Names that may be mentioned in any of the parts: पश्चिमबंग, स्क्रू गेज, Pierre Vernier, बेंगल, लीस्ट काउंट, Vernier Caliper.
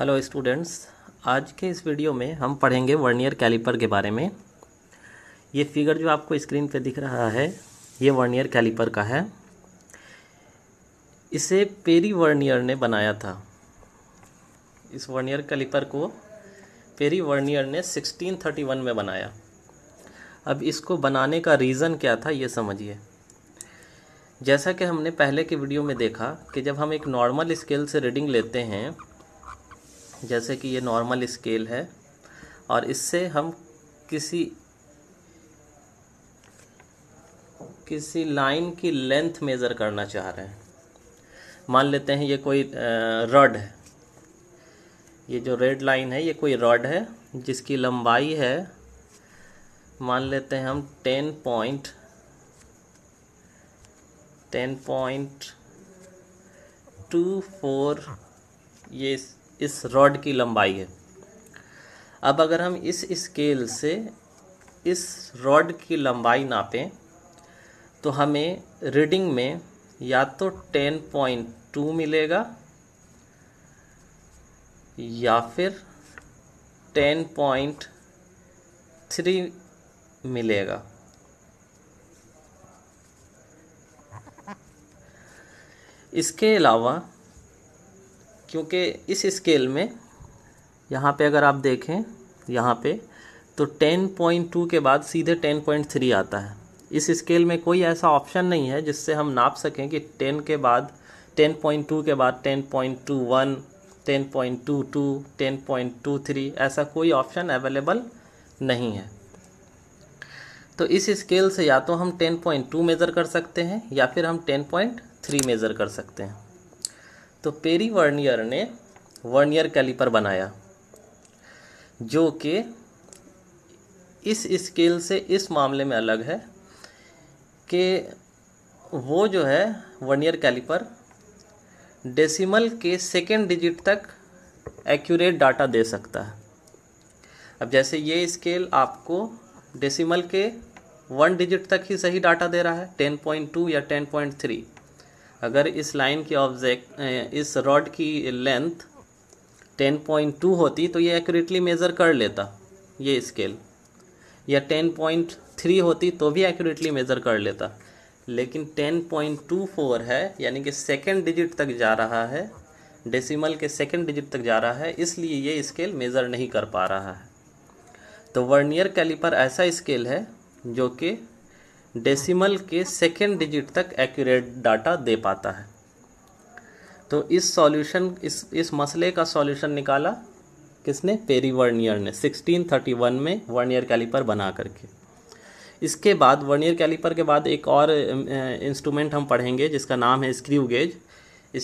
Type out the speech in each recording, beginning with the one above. Hello students, आज के इस वीडियो में हम पढ़ेंगे वर्नियर कैलिपर के बारे में। ये फिगर जो आपको स्क्रीन पे दिख रहा है ये वर्नियर कैलिपर का है। इसे पेरी वर्नियर ने बनाया था। इस वर्नियर कैलिपर को पेरी वर्नियर ने 1631 में बनाया। अब इसको बनाने का रीज़न क्या था ये समझिए। जैसा कि हमने पहले के वीडियो में देखा कि जब हम एक नॉर्मल स्केल से रीडिंग लेते हैं, जैसे कि ये नॉर्मल स्केल है और इससे हम किसी लाइन की लेंथ मेज़र करना चाह रहे हैं। मान लेते हैं ये कोई रॉड है, ये जो रेड लाइन है ये कोई रॉड है जिसकी लंबाई है, मान लेते हैं हम 10.24 ये इस रॉड की लंबाई है। अब अगर हम इस स्केल से इस रॉड की लंबाई नापें तो हमें रीडिंग में या तो 10.2 मिलेगा या फिर 10.3 मिलेगा। इसके अलावा क्योंकि इस स्केल में यहाँ पे अगर आप देखें यहाँ पे तो 10.2 के बाद सीधे 10.3 आता है। इस स्केल में कोई ऐसा ऑप्शन नहीं है जिससे हम नाप सकें कि 10 के बाद 10.2 के बाद 10.21, 10.22, 10.23 ऐसा कोई ऑप्शन अवेलेबल नहीं है। तो इस स्केल से या तो हम 10.2 मेज़र कर सकते हैं या फिर हम 10.3 मेज़र कर सकते हैं। तो पेरी वर्नियर ने वर्नियर कैलिपर बनाया जो कि इस स्केल से इस मामले में अलग है कि वो जो है वर्नियर कैलिपर डेसिमल के सेकेंड डिजिट तक एक्यूरेट डाटा दे सकता है। अब जैसे ये स्केल आपको डेसिमल के 1 डिजिट तक ही सही डाटा दे रहा है, 10.2 या 10.3। अगर इस लाइन की इस रॉड की लेंथ 10.2 होती तो ये एक्यूरेटली मेज़र कर लेता ये स्केल, या 10.3 होती तो भी एक्यूरेटली मेज़र कर लेता, लेकिन 10.24 है यानी कि सेकेंड डिजिट तक जा रहा है, डेसिमल के सेकेंड डिजिट तक जा रहा है, इसलिए ये स्केल मेज़र नहीं कर पा रहा है। तो वर्नियर कैलिपर ऐसा स्केल है जो कि डेसिमल के सेकेंड डिजिट तक एक्यूरेट डाटा दे पाता है। तो इस सॉल्यूशन इस मसले का सॉल्यूशन निकाला किसने? पेरी वर्नियर ने 1631 में वर्नियर कैलिपर बना करके। इसके बाद वर्नियर कैलिपर के बाद एक और इंस्ट्रूमेंट हम पढ़ेंगे जिसका नाम है स्क्रू गेज।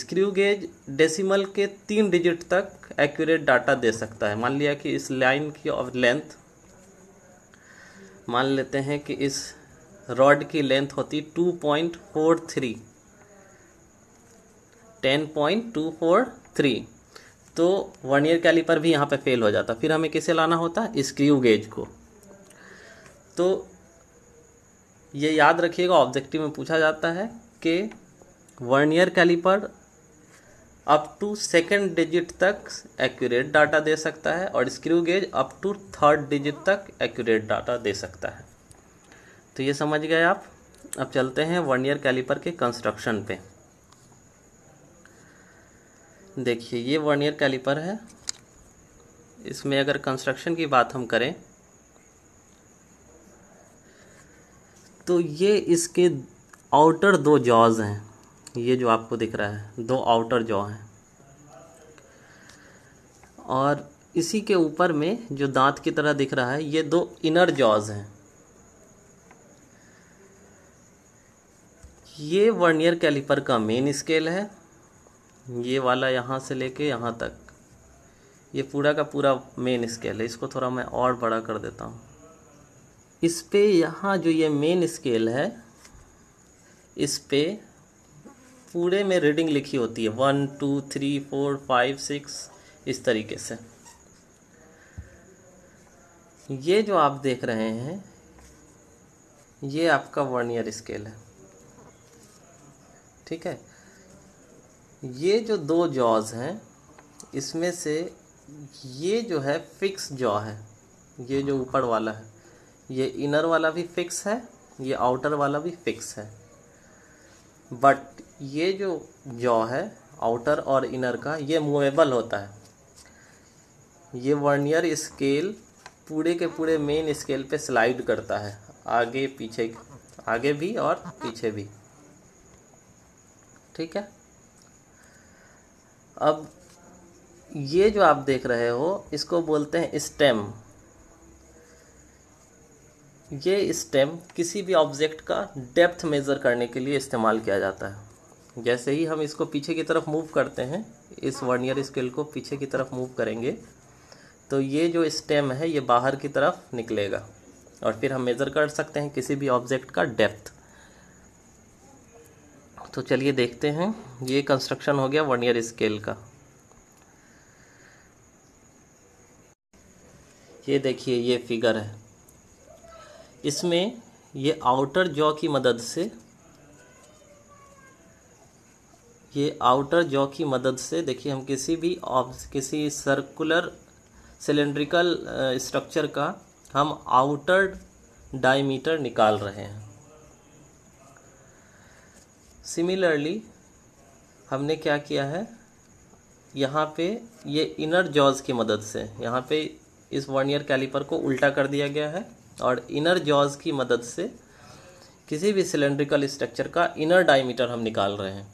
स्क्रू गेज decimal के 3 डिजिट तक एक्यूरेट डाटा दे सकता है। मान लिया कि इस लाइन की लेंथ, मान लेते हैं कि इस रॉड की लेंथ होती 2.43, 10.243, तो वर्नियर कैलिपर भी यहाँ पे फेल हो जाता। फिर हमें किसे लाना होता? स्क्रू गेज को। तो ये याद रखिएगा, ऑब्जेक्टिव में पूछा जाता है कि vernier caliper up to second digit तक एक्यूरेट डाटा दे सकता है और स्क्रू गेज up to third digit तक एक्यूरेट डाटा दे सकता है। तो ये समझ गए आप। अब चलते हैं वर्नियर कैलिपर के कंस्ट्रक्शन पे। देखिए ये वर्नियर कैलिपर है, इसमें अगर कंस्ट्रक्शन की बात हम करें तो ये इसके आउटर 2 जॉज हैं। ये जो आपको दिख रहा है 2 आउटर जॉ हैं और इसी के ऊपर में जो दांत की तरह दिख रहा है ये 2 इनर जॉज हैं। ये वर्नियर कैलिपर का मेन स्केल है। ये वाला यहाँ से लेके यहाँ तक ये पूरा का पूरा मेन स्केल है। इसको थोड़ा मैं और बड़ा कर देता हूँ। इस पे यहाँ जो ये मेन स्केल है इस पे पूरे में रीडिंग लिखी होती है 1, 2, 3, 4, 5, 6 इस तरीके से। ये जो आप देख रहे हैं ये आपका वर्नियर स्केल है, ठीक है। ये जो 2 जॉज हैं इसमें से ये जो है फिक्स जॉ है, ये जो ऊपर वाला है, ये इनर वाला भी फिक्स है, ये आउटर वाला भी फिक्स है। बट ये जो जॉ है आउटर और इनर का, ये मूवेबल होता है। ये वर्नियर स्केल पूरे के पूरे मेन स्केल पे स्लाइड करता है, आगे पीछे, आगे भी और पीछे भी। ठीक है। अब ये जो आप देख रहे हो इसको बोलते हैं स्टेम। ये स्टेम किसी भी ऑब्जेक्ट का डेप्थ मेज़र करने के लिए इस्तेमाल किया जाता है। जैसे ही हम इसको पीछे की तरफ मूव करते हैं, इस वर्नियर स्केल को पीछे की तरफ मूव करेंगे तो ये जो स्टेम है ये बाहर की तरफ निकलेगा और फिर हम मेज़र कर सकते हैं किसी भी ऑब्जेक्ट का डेप्थ। तो चलिए देखते हैं। ये कंस्ट्रक्शन हो गया वर्नियर स्केल का। ये देखिए ये फिगर है, इसमें ये आउटर जॉ की मदद से, देखिए हम किसी भी किसी सर्कुलर सिलेंड्रिकल स्ट्रक्चर का हम आउटर डायमीटर निकाल रहे हैं। सिमिलरली हमने क्या किया है, यहाँ पे ये इनर जॉज की मदद से, यहाँ पे इस वर्नियर कैलिपर को उल्टा कर दिया गया है और इनर जॉज की मदद से किसी भी सिलेंड्रिकल स्ट्रक्चर का इनर डायमीटर हम निकाल रहे हैं।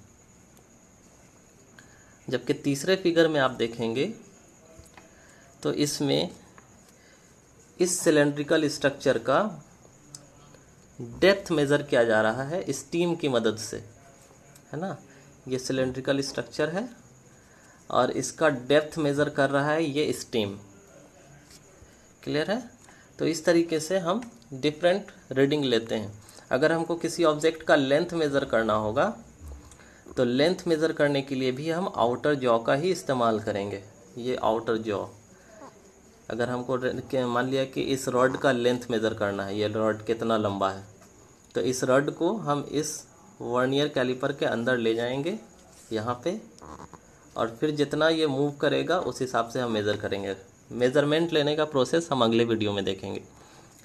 जबकि तीसरे फिगर में आप देखेंगे तो इसमें इस सिलेंड्रिकल स्ट्रक्चर का डेप्थ मेज़र किया जा रहा है स्टीम की मदद से, है ना। ये सिलेंड्रिकल स्ट्रक्चर है और इसका डेप्थ मेज़र कर रहा है ये स्टीम। क्लियर है। तो इस तरीके से हम डिफरेंट रीडिंग लेते हैं। अगर हमको किसी ऑब्जेक्ट का लेंथ मेज़र करना होगा तो लेंथ मेज़र करने के लिए भी हम आउटर जॉ का ही इस्तेमाल करेंगे। ये आउटर जॉ, अगर हमको मान लिया कि इस रॉड का लेंथ मेज़र करना है, ये रॉड कितना लंबा है, तो इस रॉड को हम इस वर्नियर कैलिपर के अंदर ले जाएंगे यहाँ पे और फिर जितना ये मूव करेगा उस हिसाब से हम मेज़र करेंगे। मेज़रमेंट लेने का प्रोसेस हम अगले वीडियो में देखेंगे।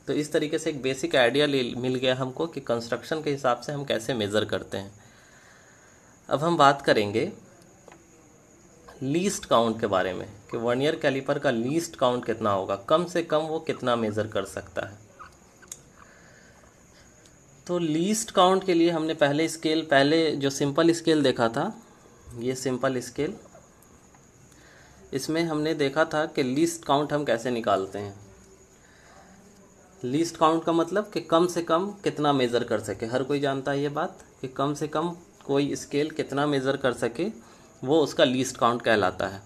तो इस तरीके से एक बेसिक आइडिया मिल गया हमको कि कंस्ट्रक्शन के हिसाब से हम कैसे मेज़र करते हैं। अब हम बात करेंगे लीस्ट काउंट के बारे में कि वर्नियर कैलिपर का लीस्ट काउंट कितना होगा, कम से कम वो कितना मेज़र कर सकता है। तो लीस्ट काउंट के लिए हमने पहले जो सिंपल स्केल देखा था, ये सिंपल स्केल, इसमें हमने देखा था कि लीस्ट काउंट हम कैसे निकालते हैं। लीस्ट काउंट का मतलब कि कम से कम कितना मेज़र कर सके। हर कोई जानता है ये बात कि कम से कम कोई स्केल कितना मेज़र कर सके वो उसका लीस्ट काउंट कहलाता है।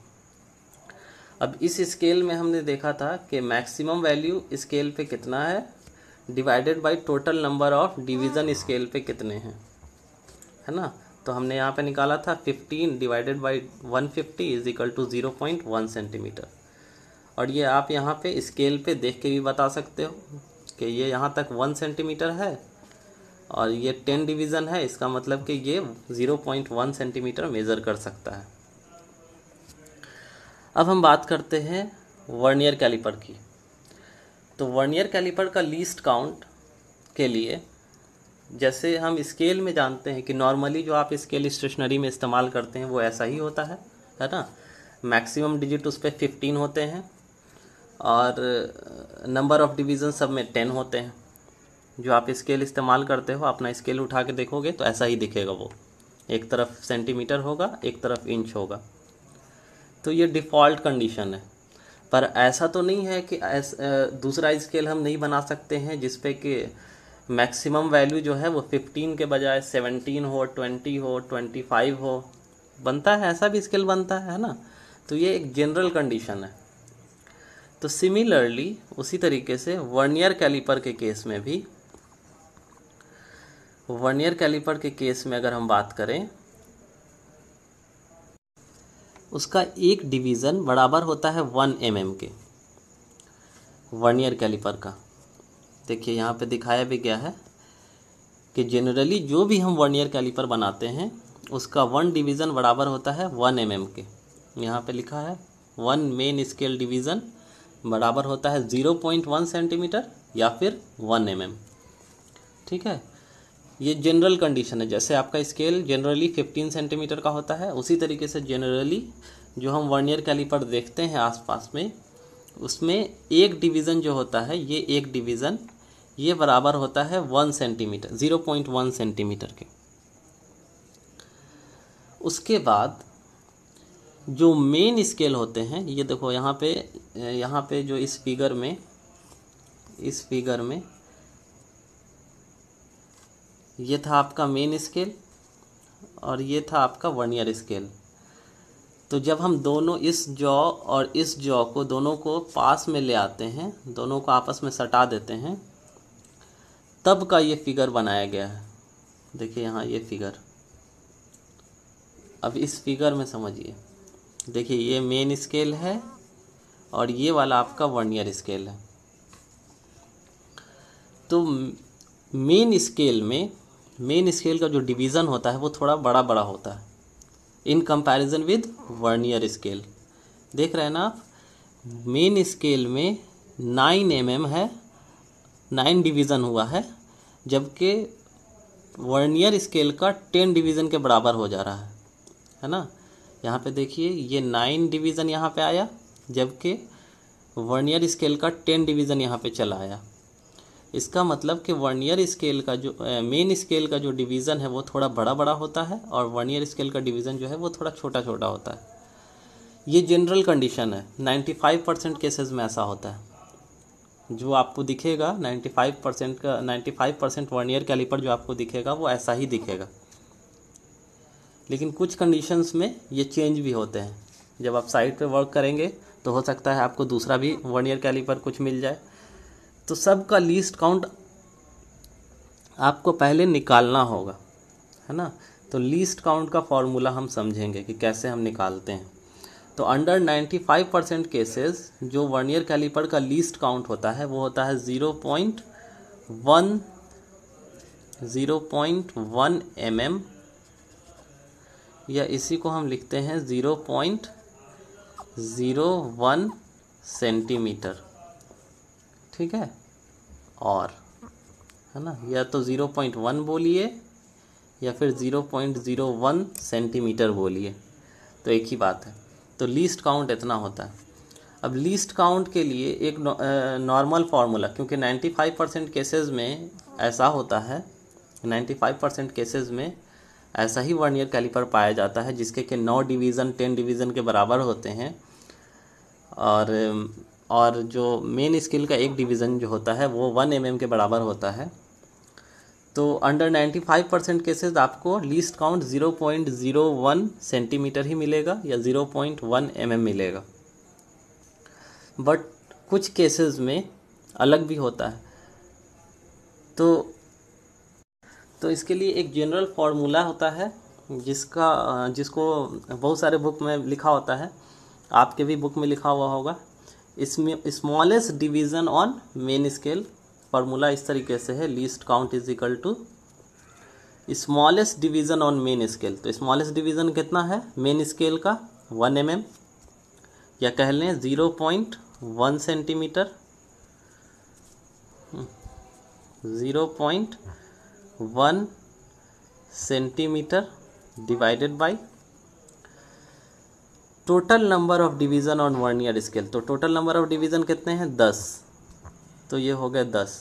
अब इस स्केल में हमने देखा था कि मैक्सिमम वैल्यू स्केल पे कितना है divided by total number of division scale पे कितने हैं, है ना। तो हमने यहाँ पे निकाला था 15 divided by 150 is equal to 0.1 centimetre. और ये आप यहाँ पे स्केल पे देख के भी बता सकते हो कि ये यहाँ तक 1 सेंटीमीटर है और ये 10 डिवीज़न है, इसका मतलब कि ये 0.1 सेंटीमीटर मेज़र कर सकता है। अब हम बात करते हैं वर्नियर कैलिपर की। तो वर्नियर कैलिपर का लीस्ट काउंट के लिए, जैसे हम स्केल में जानते हैं कि नॉर्मली जो आप स्केल स्टेशनरी में इस्तेमाल करते हैं वो ऐसा ही होता है, है ना। मैक्सिमम डिजिट उस पर 15 होते हैं और नंबर ऑफ डिवीज़न सब में 10 होते हैं। जो आप स्केल इस्तेमाल करते हो, अपना स्केल उठा के देखोगे तो ऐसा ही दिखेगा वो, एक तरफ सेंटीमीटर होगा एक तरफ इंच होगा। तो ये डिफ़ॉल्ट कंडीशन है। पर ऐसा तो नहीं है कि दूसरा स्केल हम नहीं बना सकते हैं जिसपे कि मैक्सिमम वैल्यू जो है वो 15 के बजाय 17 हो, 20 हो, 25 हो, बनता है, ऐसा भी स्केल बनता है ना। तो ये एक जनरल कंडीशन है। तो सिमिलरली उसी तरीके से वर्नियर कैलिपर के केस में भी, वर्नियर कैलिपर के केस में अगर हम बात करें, उसका एक डिवीज़न बराबर होता है 1 mm के। वर्नियर कैलिपर का देखिए यहाँ पे दिखाया भी गया है कि जनरली जो भी हम वर्नियर कैलिपर बनाते हैं उसका 1 डिवीज़न बराबर होता है 1 mm के। यहाँ पे लिखा है वन मेन स्केल डिवीज़न बराबर होता है 0.1 सेंटीमीटर या फिर 1 mm। ठीक है, ये जनरल कंडीशन है। जैसे आपका स्केल जनरली 15 सेंटीमीटर का होता है, उसी तरीके से जनरली जो हम वर्नियर कैलिपर देखते हैं आसपास में, उसमें एक डिवीज़न जो होता है, ये एक डिवीज़न ये बराबर होता है 1 सेंटीमीटर, 0.1 सेंटीमीटर के। उसके बाद जो मेन स्केल होते हैं, ये देखो यहाँ पे जो इस फिगर में ये था आपका मेन स्केल और ये था आपका वर्नियर स्केल। तो जब हम दोनों इस जॉ और इस जॉ को दोनों को पास में ले आते हैं, दोनों को आपस में सटा देते हैं, तब का ये फिगर बनाया गया है। देखिए यहाँ ये फिगर, अब इस फिगर में समझिए, देखिए ये मेन स्केल है और ये वाला आपका वर्नियर स्केल है। तो मेन स्केल का जो डिवीज़न होता है वो थोड़ा बड़ा होता है in comparison with vernier scale. देख रहे हैं ना आप, मेन स्केल में 9 mm है, 9 डिवीज़न हुआ है, जबकि वर्नियर स्केल का 10 डिवीज़न के बराबर हो जा रहा है ना। यहाँ पे देखिए ये 9 डिवीज़न यहाँ पे आया, जबकि वर्नियर स्केल का 10 डिवीज़न यहाँ पे चला आया। इसका मतलब कि वर्नियर स्केल का जो मेन स्केल का जो डिवीज़न है वो थोड़ा बड़ा होता है और वर्नियर स्केल का डिवीज़न जो है वो थोड़ा छोटा होता है। ये जनरल कंडीशन है, 95% केसेस में ऐसा होता है। जो आपको दिखेगा 95% का 95% वर्नियर कैलिपर जो आपको दिखेगा वो ऐसा ही दिखेगा, लेकिन कुछ कंडीशंस में ये चेंज भी होते हैं। जब आप साइट पे वर्क करेंगे तो हो सकता है आपको दूसरा भी वर्नियर कैलिपर कुछ मिल जाए। तो सब का लीस्ट काउंट आपको पहले निकालना होगा, है ना। तो लीस्ट काउंट का फॉर्मूला हम समझेंगे कि कैसे हम निकालते हैं। तो अंडर 95% केसेस जो वर्नियर कैलिपर का लीस्ट काउंट होता है वो होता है 0.1 mm, या इसी को हम लिखते हैं 0.01 सेंटीमीटर। ठीक है, और है ना, या तो 0.1 बोलिए या फिर 0.01 सेंटीमीटर बोलिए, तो एक ही बात है। तो लीस्ट काउंट इतना होता है। अब लीस्ट काउंट के लिए एक नॉर्मल फार्मूला, क्योंकि 95% केसेस में ऐसा होता है, 95% केसेस में ऐसा ही वर्नियर कैलिपर पाया जाता है जिसके के 9 डिवीज़न 10 डिवीज़न के बराबर होते हैं, और जो मेन स्केल का एक डिवीज़न जो होता है वो 1 mm के बराबर होता है। तो अंडर 95% केसेस आपको लीस्ट काउंट 0.01 सेंटीमीटर ही मिलेगा या 0.1 mm मिलेगा। बट कुछ केसेस में अलग भी होता है। तो इसके लिए एक जनरल फार्मूला होता है जिसको बहुत सारे बुक में लिखा होता है, आपके भी बुक में लिखा हुआ होगा। इसमें smallest division on main scale formula इस तरीके से है, लीस्ट काउंट is equal to smallest division on main scale. तो स्मॉलेस्ट डिवीज़न कितना है मेन स्केल का, 1 mm या कह लें 0.1 centimetre, 0.1 centimetre divided by total number of division on vernier scale. तो टोटल नंबर ऑफ डिवीज़न कितने हैं, 10, तो ये हो गया 10।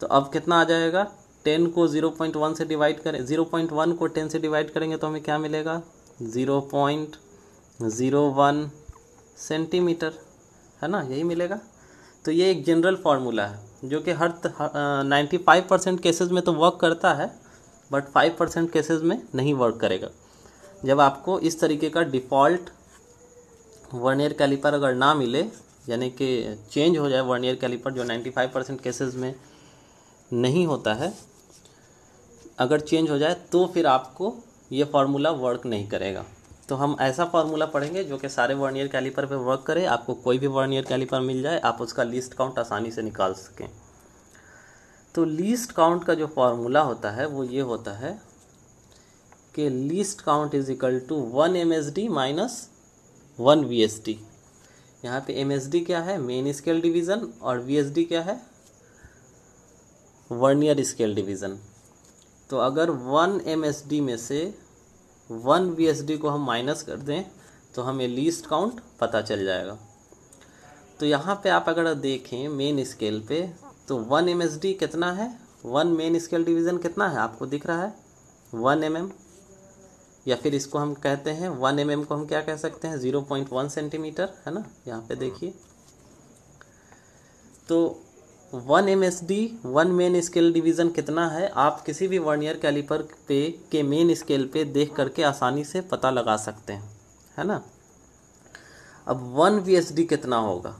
तो अब कितना आ जाएगा, 10 को 0.1 से डिवाइड करें, 0.1 को 10 से डिवाइड करेंगे तो हमें क्या मिलेगा, 0.01 सेंटीमीटर, है ना, यही मिलेगा। तो ये एक जनरल फार्मूला है जो कि हर 95% केसेस में तो वर्क करता है, बट 5% केसेस में नहीं वर्क करेगा। जब आपको इस तरीके का डिफ़ॉल्ट वर्नियर कैलिपर अगर ना मिले, यानी कि चेंज हो जाए वर्नियर कैलिपर जो 95% केसेस में नहीं होता है, अगर चेंज हो जाए तो फिर आपको ये फार्मूला वर्क नहीं करेगा। तो हम ऐसा फार्मूला पढ़ेंगे जो कि सारे वर्नियर कैलिपर पे वर्क करे। आपको कोई भी वर्नियर कैलिपर मिल जाए, आप उसका लीस्ट काउंट आसानी से निकाल सकें। तो लीस्ट काउंट का जो फार्मूला होता है वो ये होता है कि लीस्ट काउंट is equal to 1 MSD minus one VSD. यहाँ पे एमएसडी क्या है, मेन स्केल डिवीज़न, और वीएसडी क्या है, वर्नियर स्केल डिवीज़न। तो अगर वन एमएसडी में से वन वीएसडी को हम माइनस कर दें तो हमें लीस्ट काउंट पता चल जाएगा। तो यहाँ पे आप अगर देखें मेन स्केल पे तो वन एमएसडी कितना है, वन मेन स्केल डिवीज़न कितना है आपको दिख रहा है, वन एमएम, या फिर इसको हम कहते हैं वन एमएम को हम क्या कह सकते हैं, 0.1 सेंटीमीटर, है ना। यहाँ पे देखिए तो one MSD one main scale division कितना है आप किसी भी वर्नियर कैलिपर पे के मेन स्केल पे देख करके आसानी से पता लगा सकते हैं, है ना। अब वन वीएसडी कितना होगा,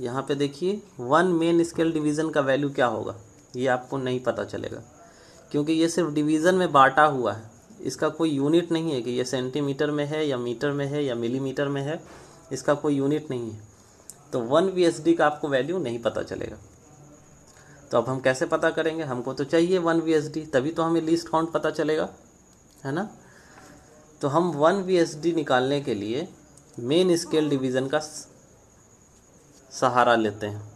यहाँ पे देखिए वन मेन स्केल डिवीज़न का वैल्यू क्या होगा ये आपको नहीं पता चलेगा, क्योंकि ये सिर्फ डिवीज़न में बांटा हुआ है, इसका कोई यूनिट नहीं है कि ये सेंटीमीटर में है या मीटर में है या मिलीमीटर में है, इसका कोई यूनिट नहीं है। तो वन वीएसडी का आपको वैल्यू नहीं पता चलेगा। तो अब हम कैसे पता करेंगे, हमको तो चाहिए वन वीएसडी, तभी तो हमें लीस्ट काउंट पता चलेगा, है ना। तो हम वन वीएसडी निकालने के लिए मेन स्केल डिवीज़न का सहारा लेते हैं।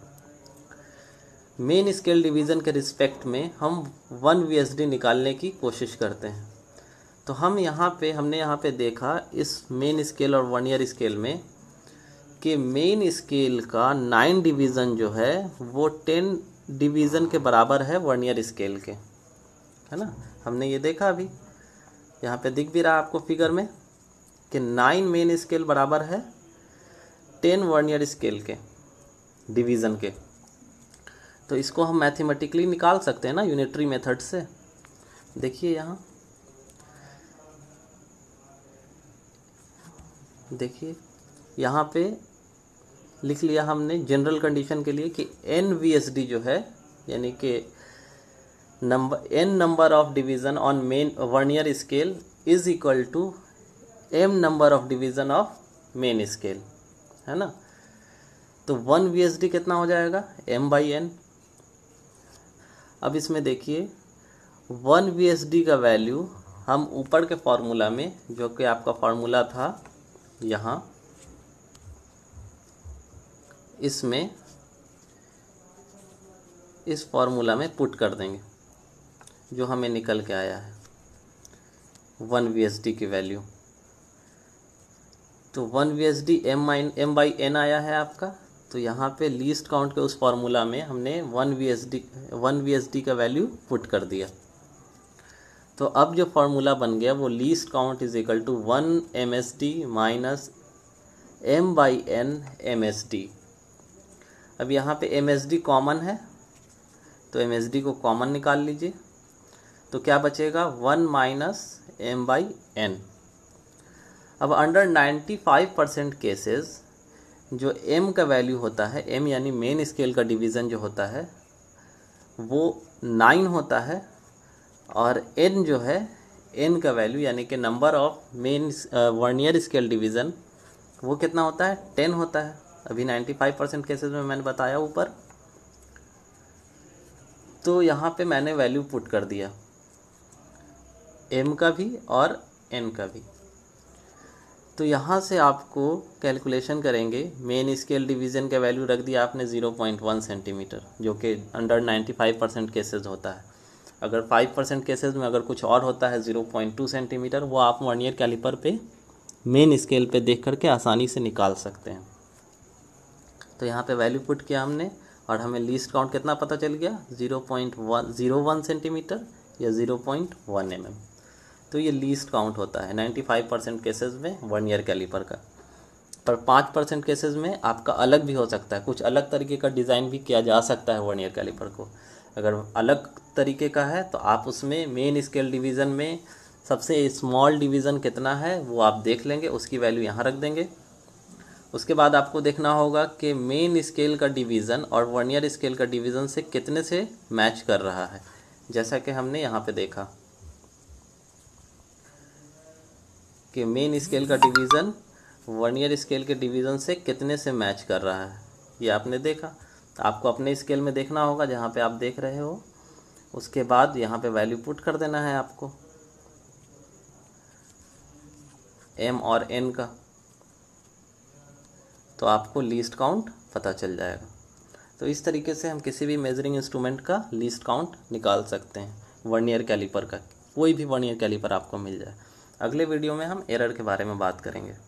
मेन स्केल डिवीज़न के रिस्पेक्ट में हम वन वीएसडी निकालने की कोशिश करते हैं। तो हम यहाँ पे हमने यहाँ पे देखा इस मेन स्केल और वर्नियर स्केल में कि मेन स्केल का 9 डिवीज़न जो है वो 10 डिवीज़न के बराबर है वर्नियर स्केल के, है ना। हमने ये देखा, अभी यहाँ पे दिख भी रहा आपको फिगर में कि 9 मेन स्केल बराबर है 10 वर्नियर स्केल के डिवीज़न के। तो इसको हम मैथमेटिकली निकाल सकते हैं ना यूनिटरी मेथड से। देखिए यहाँ देखिए यहाँ पे लिख लिया हमने जनरल कंडीशन के लिए कि n वीएसडी जो है यानी कि number n number of division on main vernier scale is equal to m number of division of main scale, है ना। तो वन वीएसडी कितना हो जाएगा, m बाई n। अब इसमें देखिए वन वीएसडी का वैल्यू हम ऊपर के फार्मूला में, जो कि आपका फार्मूला था यहाँ, इसमें इस फार्मूला में पुट कर देंगे, जो हमें निकल के आया है वन वीएसडी की वैल्यू। तो one VSD M by N आया है आपका। तो यहाँ पे लीस्ट काउंट के उस फार्मूला में हमने वन वीएसडी का वैल्यू पुट कर दिया। तो अब जो फार्मूला बन गया वो लीस्ट काउंट is equal to 1 MSD minus m by N MSD। अब यहाँ पे MSD कॉमन है तो MSD को कॉमन निकाल लीजिए। तो क्या बचेगा, 1 माइनस एम बाई एन। अब अंडर 95% केसेस जो m का वैल्यू होता है, m यानी मेन स्केल का डिवीज़न जो होता है वो 9 होता है, और n जो है, n का वैल्यू यानी कि number of main vernier scale division वो कितना होता है, 10 होता है। अभी 95% केसेस में मैंने बताया ऊपर। तो यहाँ पे मैंने वैल्यू पुट कर दिया m का भी और n का भी। तो यहाँ से आपको कैलकुलेशन करेंगे, मेन स्केल डिवीज़न का वैल्यू रख दिया आपने 0.1 सेंटीमीटर, जो कि अंडर 95% केसेज होता है। अगर 5% केसेज में अगर कुछ और होता है 0.2 सेंटीमीटर, वो आप वर्नियर कैलिपर पे मेन स्केल पे देख करके आसानी से निकाल सकते हैं। तो यहाँ पे वैल्यू पुट किया हमने और हमें लीस्ट काउंट कितना पता चल गया, 0.1 सेंटीमीटर या 0.1 mm। तो ये लीस्ट काउंट होता है 95% केसेस में वर्नियर कैलिपर का। पर 5% केसेस में आपका अलग भी हो सकता है, कुछ अलग तरीके का डिज़ाइन भी किया जा सकता है वर्नियर कैलिपर को। अगर अलग तरीके का है तो आप उसमें मेन स्केल डिवीज़न में सबसे स्मॉल डिवीज़न कितना है वो आप देख लेंगे, उसकी वैल्यू यहाँ रख देंगे। उसके बाद आपको देखना होगा कि मेन स्केल का डिवीज़न और वर्नियर स्केल का डिवीज़न से कितने से मैच कर रहा है, जैसा कि हमने यहाँ पर देखा कि मेन स्केल का डिवीज़न वर्नियर स्केल के डिवीज़न से कितने से मैच कर रहा है, ये आपने देखा। तो आपको अपने स्केल में देखना होगा जहाँ पे आप देख रहे हो, उसके बाद यहाँ पे वैल्यू पुट कर देना है आपको m और n का। तो आपको लीस्ट काउंट पता चल जाएगा। तो इस तरीके से हम किसी भी मेजरिंग इंस्ट्रूमेंट का लीस्ट काउंट निकाल सकते हैं, वर्नियर कैलिपर का, कोई भी वर्नियर कैलिपर आपको मिल जाए। अगले वीडियो में हम एरर के बारे में बात करेंगे।